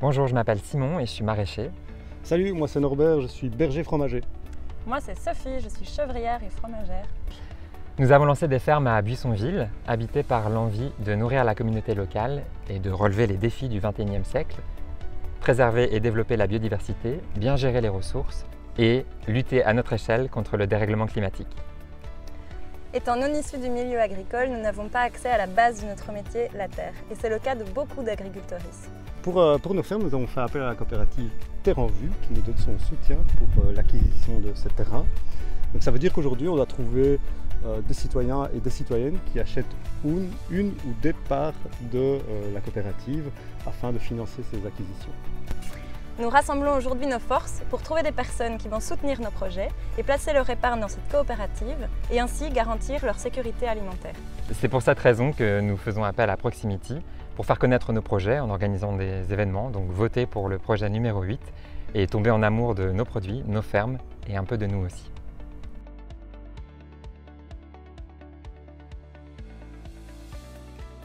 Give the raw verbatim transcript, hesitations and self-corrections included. Bonjour, je m'appelle Simon et je suis maraîcher. Salut, moi c'est Norbert, je suis berger fromager. Moi c'est Sophie, je suis chevrière et fromagère. Nous avons lancé des fermes à Buissonville, habitées par l'envie de nourrir la communauté locale et de relever les défis du vingt et unième siècle, préserver et développer la biodiversité, bien gérer les ressources et lutter à notre échelle contre le dérèglement climatique. Étant non issus du milieu agricole, nous n'avons pas accès à la base de notre métier, la terre. Et c'est le cas de beaucoup d'agricultrices. Pour, euh, pour nos fermes, nous avons fait appel à la coopérative Terre en vue qui nous donne son soutien pour euh, l'acquisition de ces terrains. Donc ça veut dire qu'aujourd'hui, on doit trouver euh, des citoyens et des citoyennes qui achètent une, une ou des parts de euh, la coopérative afin de financer ces acquisitions. Nous rassemblons aujourd'hui nos forces pour trouver des personnes qui vont soutenir nos projets et placer leur épargne dans cette coopérative et ainsi garantir leur sécurité alimentaire. C'est pour cette raison que nous faisons appel à Proximity pour faire connaître nos projets en organisant des événements, donc voter pour le projet numéro huit et tomber en amour de nos produits, nos fermes et un peu de nous aussi.